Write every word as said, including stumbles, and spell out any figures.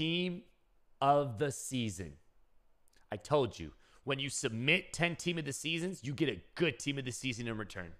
team of the season. I told you, when you submit ten team of the seasons, you get a good team of the season in return.